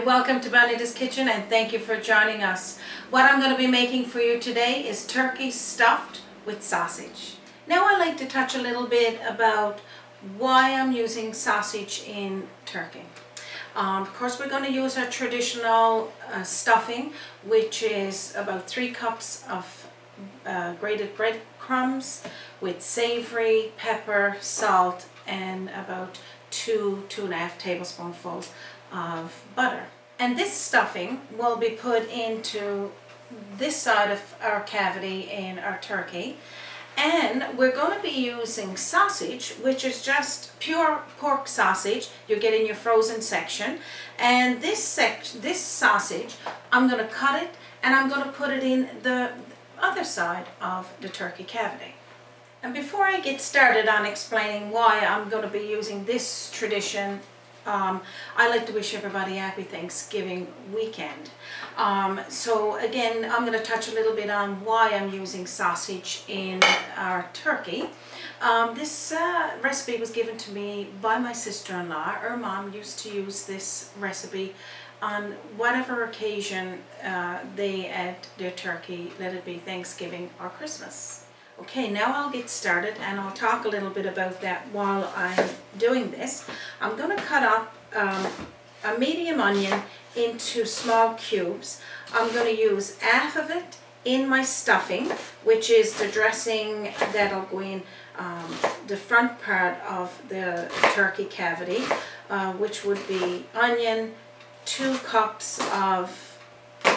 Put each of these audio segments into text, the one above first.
Hi, welcome to Bonita's Kitchen and thank you for joining us. What I'm going to be making for you today is turkey stuffed with sausage. Now I'd like to touch a little bit about why I'm using sausage in turkey. Of course we're going to use our traditional stuffing, which is about 3 cups of grated breadcrumbs with savory, pepper, salt, and about 2 to 2.5 tablespoonfuls of butter. And this stuffing will be put into this side of our cavity in our turkey. And we're going to be using sausage, which is just pure pork sausage you get in your frozen section. And this sausage, I'm going to cut it and I'm going to put it in the other side of the turkey cavity. And before I get started on explaining why I'm going to be using this tradition, I like to wish everybody happy Thanksgiving weekend. So again, I'm going to touch a little bit on why I'm using sausage in our turkey. This recipe was given to me by my sister-in-law. Her mom used to use this recipe on whatever occasion they had their turkey, let it be Thanksgiving or Christmas. Okay, now I'll get started and I'll talk a little bit about that while I'm doing this. I'm going to cut up a medium onion into small cubes. I'm going to use half of it in my stuffing, which is the dressing that'll go in the front part of the turkey cavity, which would be onion, 2 cups of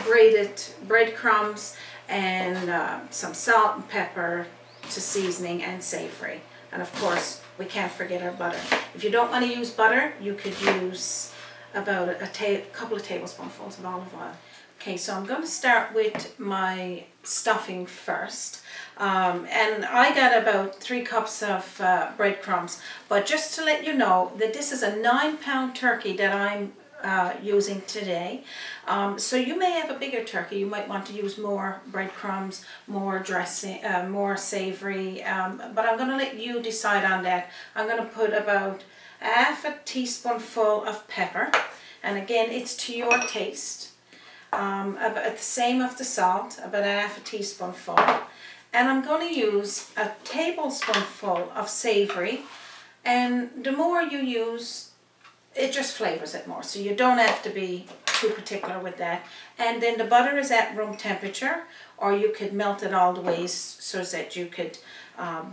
grated breadcrumbs, and some salt and pepper to seasoning, and savory. And of course we can't forget our butter. If you don't want to use butter, you could use about a couple of tablespoonfuls of olive oil. Okay, so I'm going to start with my stuffing first. And I got about 3 cups of breadcrumbs, but just to let you know that this is a 9-pound turkey that I'm using today. So you may have a bigger turkey. You might want to use more breadcrumbs, more dressing, more savory, but I'm going to let you decide on that. I'm going to put about half a teaspoonful of pepper, and again it's to your taste. About the same of the salt, about half a teaspoonful, and I'm going to use a tablespoonful of savory, and the more you use, it just flavors it more, so you don't have to be too particular with that. And then the butter is at room temperature, or you could melt it all the way so that you could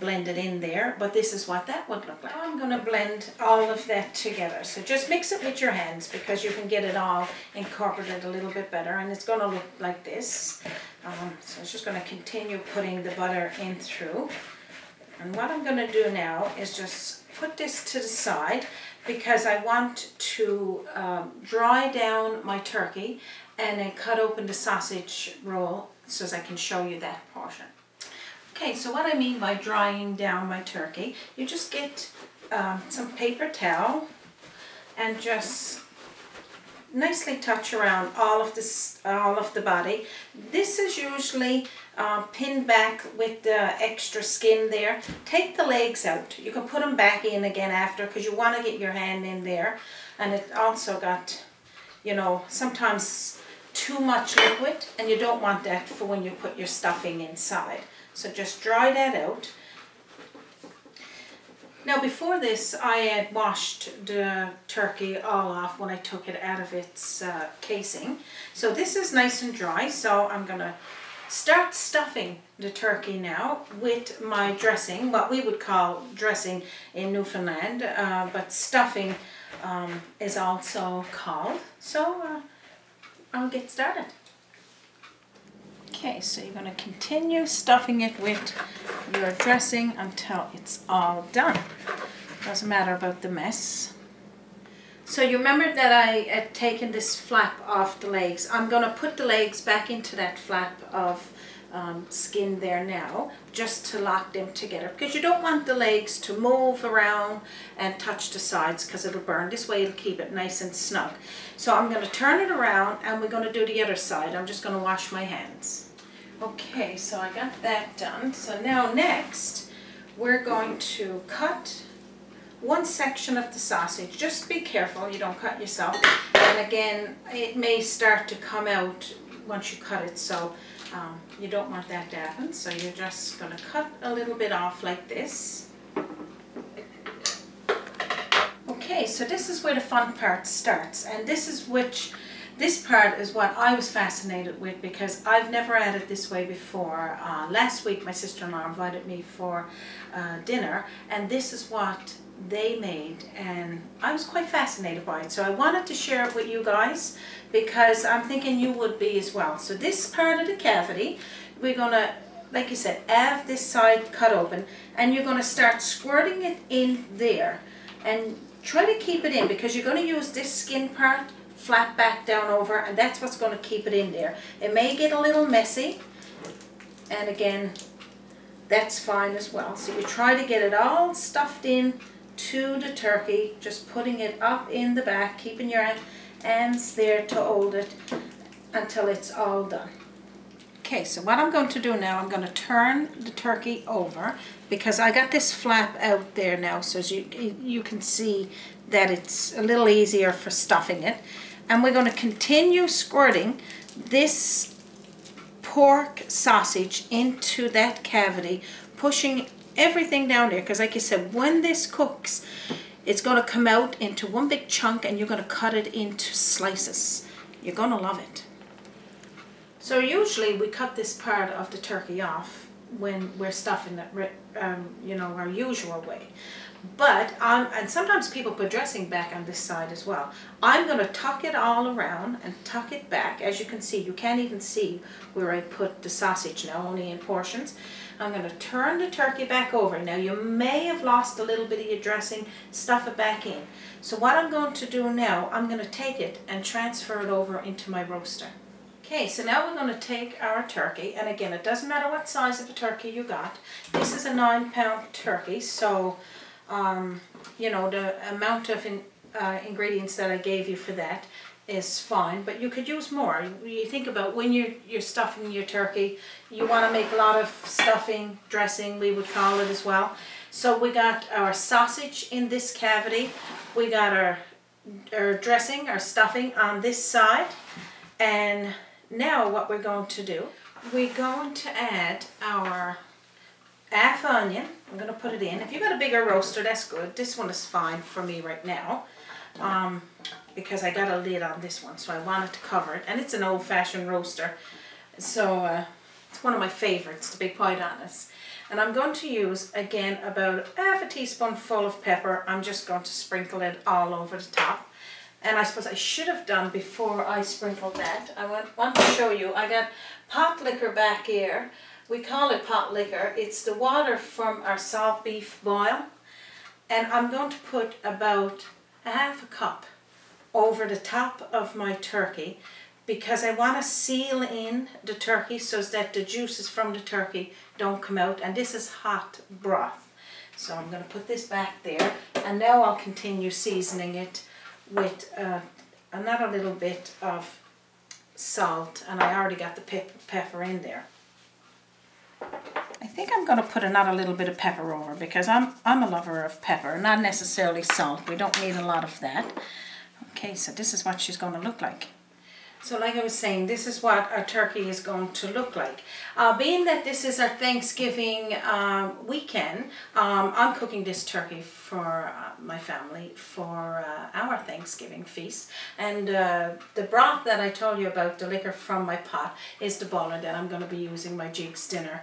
blend it in there, but this is what that would look like. I'm going to blend all of that together, so just mix it with your hands because you can get it all incorporated a little bit better, and it's going to look like this. So I'm just going to continue putting the butter in through. And what I'm going to do now is just put this to the side because I want to dry down my turkey and then cut open the sausage roll so as I can show you that portion. Okay, so what I mean by drying down my turkey, you just get some paper towel and just nicely touch around all of the body. This is usually pinned back with the extra skin there. Take the legs out. You can put them back in again after because you want to get your hand in there. And it also got, you know, sometimes too much liquid, and you don't want that for when you put your stuffing inside. So just dry that out. Now before this, I had washed the turkey all off when I took it out of its casing. So this is nice and dry, so I'm going to start stuffing the turkey now with my dressing, what we would call dressing in Newfoundland, but stuffing is also called. So I'll get started. Okay, so you're going to continue stuffing it with your dressing until it's all done. Doesn't matter about the mess. So you remember that I had taken this flap off the legs. I'm going to put the legs back into that flap of skin there now, just to lock them together, because you don't want the legs to move around and touch the sides because it'll burn. This way it'll keep it nice and snug. So I'm going to turn it around and we're going to do the other side. I'm just going to wash my hands. Okay, so I got that done. So now next, we're going to cut one section of the sausage. Just be careful you don't cut yourself, and again it may start to come out once you cut it, so you don't want that to happen. So you're just going to cut a little bit off like this. Okay, so this is where the fun part starts, and this part is what I was fascinated with because I've never had it this way before. Last week my sister-in-law invited me for dinner, and this is what they made, and I was quite fascinated by it, so I wanted to share it with you guys because I'm thinking you would be as well. So this part of the cavity, we're going to, like you said, have this side cut open, and you're going to start squirting it in there, and try to keep it in because you're going to use this skin part flat back down over, and that's what's going to keep it in there. It may get a little messy, and again that's fine as well. So you try to get it all stuffed in to the turkey, just putting it up in the back, keeping your hands there to hold it until it's all done. Okay, so what I'm going to do now, I'm going to turn the turkey over because I got this flap out there now, so as you can see that it's a little easier for stuffing it. And we're going to continue squirting this pork sausage into that cavity, pushing everything down there, because like you said, when this cooks it's going to come out into one big chunk, and you're going to cut it into slices. You're going to love it. So usually we cut this part of the turkey off when we're stuffing it, you know, our usual way. But, and sometimes people put dressing back on this side as well. I'm going to tuck it all around and tuck it back. As you can see, you can't even see where I put the sausage now, only in portions. I'm going to turn the turkey back over. Now you may have lost a little bit of your dressing, stuff it back in. So what I'm going to do now, I'm going to take it and transfer it over into my roaster. Okay, so now we're going to take our turkey, and again, it doesn't matter what size of a turkey you got. This is a 9-pound turkey, so you know, the amount of ingredients that I gave you for that is fine, but you could use more. You think about when you're stuffing your turkey, you want to make a lot of stuffing, dressing, we would call it as well. So we got our sausage in this cavity, we got our dressing, our stuffing on this side, and now what we're going to do, we're going to add our half onion. I'm going to put it in. If you've got a bigger roaster, that's good. This one is fine for me right now because I got a lid on this one, so I wanted to cover it. And it's an old-fashioned roaster, so it's one of my favorites, to be quite honest. And I'm going to use, again, about half a teaspoonful of pepper. I'm just going to sprinkle it all over the top. And I suppose I should have done before I sprinkled that. I want to show you, I got pot liquor back here. We call it pot liquor. It's the water from our salt beef boil. And I'm going to put about a half a cup over the top of my turkey because I want to seal in the turkey so that the juices from the turkey don't come out. And this is hot broth. So I'm going to put this back there. And now I'll continue seasoning it with another little bit of salt, and I already got the pepper in there. I think I'm going to put another little bit of pepper over because I'm a lover of pepper, not necessarily salt. We don't need a lot of that. Okay, so this is what she's going to look like. So like I was saying, this is what our turkey is going to look like. Being that this is our Thanksgiving weekend, I'm cooking this turkey for my family for our Thanksgiving feast. And the broth that I told you about, the liquor from my pot, is the baller that I'm going to be using my Jigg's Dinner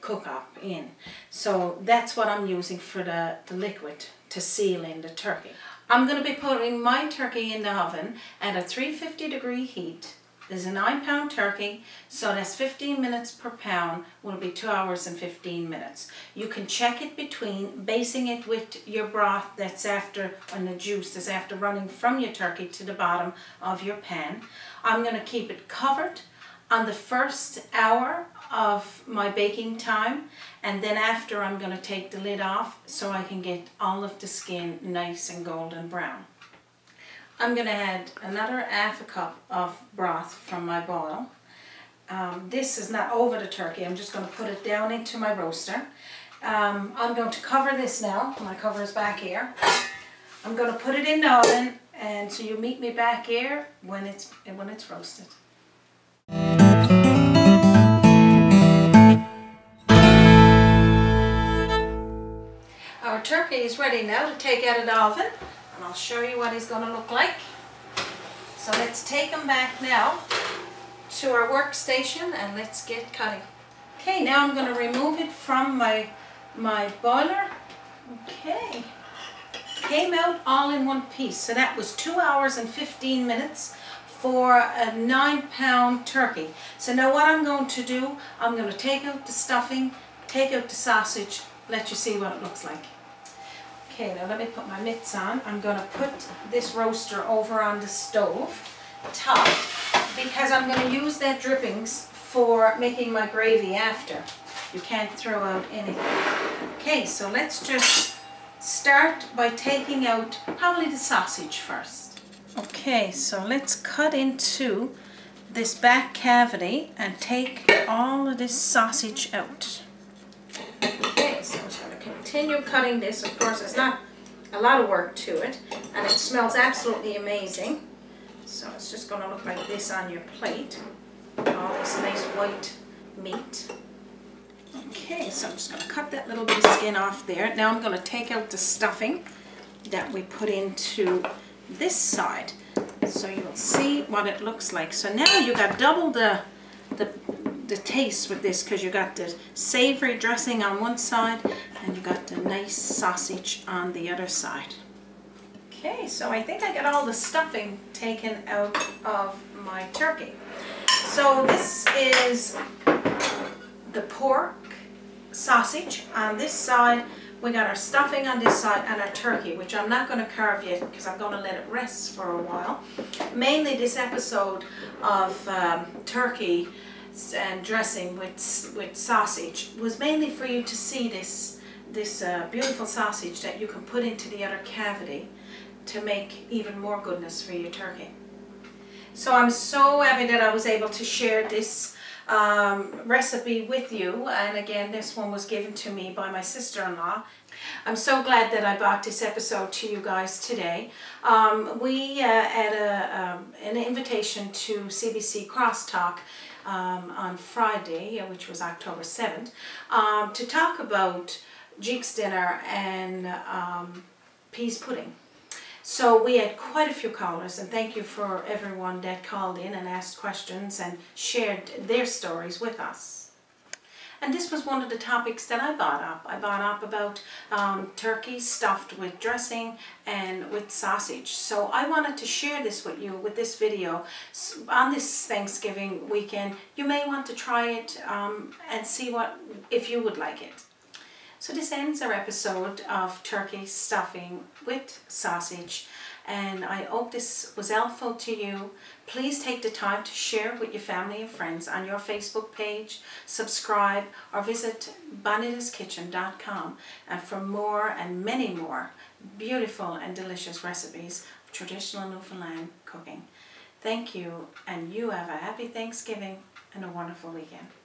cook-up in. So that's what I'm using for the liquid to seal in the turkey. I'm going to be putting my turkey in the oven at a 350-degree heat. This is a 9-pound turkey, so that's 15 minutes per pound, will be 2 hours and 15 minutes. You can check it between, basting it with your broth that's after, and the juice that's after running from your turkey to the bottom of your pan. I'm going to keep it covered on the first hour of my baking time, and then after I'm going to take the lid off so I can get all of the skin nice and golden brown. I'm going to add another half a cup of broth from my boil. This is not over the turkey, I'm just going to put it down into my roaster, I'm going to cover this now. My cover is back here. I'm going to put it in the oven, and so you'll meet me back here when it's roasted. Our turkey is ready now to take out of the oven, and I'll show you what he's going to look like. So let's take him back now to our workstation and let's get cutting. Okay, now I'm going to remove it from my boiler. Okay, came out all in one piece. So that was 2 hours and 15 minutes for a 9-pound turkey. So now what I'm going to do, I'm going to take out the stuffing, take out the sausage, let you see what it looks like. Okay, now let me put my mitts on. I'm going to put this roaster over on the stove top because I'm going to use that drippings for making my gravy after. You can't throw out anything. Okay, so let's just start by taking out probably the sausage first. Okay, so let's cut into this back cavity and take all of this sausage out. Okay, so I'm going to continue cutting this. Of course, it's not a lot of work to it, and it smells absolutely amazing. So it's just going to look like this on your plate. All this nice white meat. Okay, so I'm just going to cut that little bit of skin off there. Now I'm going to take out the stuffing that we put into this side, so you'll see what it looks like. So now you got double the taste with this, because you got the savory dressing on one side and you got the nice sausage on the other side. Okay, so I think I got all the stuffing taken out of my turkey. So this is the pork sausage on this side, we got our stuffing on this side, and our turkey, which I'm not going to carve yet because I'm going to let it rest for a while. Mainly this episode of turkey and dressing with sausage was mainly for you to see this beautiful sausage that you can put into the other cavity to make even more goodness for your turkey. So I'm so happy that I was able to share this recipe with you, and again this one was given to me by my sister-in-law. I'm so glad that I brought this episode to you guys today. We had an invitation to CBC Crosstalk on Friday, which was October 7th, to talk about Jigg's Dinner and Peas Pudding. So we had quite a few callers, and thank you for everyone that called in and asked questions and shared their stories with us. And this was one of the topics that I brought up. I brought up about turkey stuffed with dressing and with sausage. So I wanted to share this with you with this video on this Thanksgiving weekend. You may want to try it and see if you would like it. So this ends our episode of turkey stuffing with sausage, and I hope this was helpful to you. Please take the time to share with your family and friends on your Facebook page, subscribe, or visit bonitaskitchen.com for more and many more beautiful and delicious recipes of traditional Newfoundland cooking. Thank you, and you have a happy Thanksgiving and a wonderful weekend.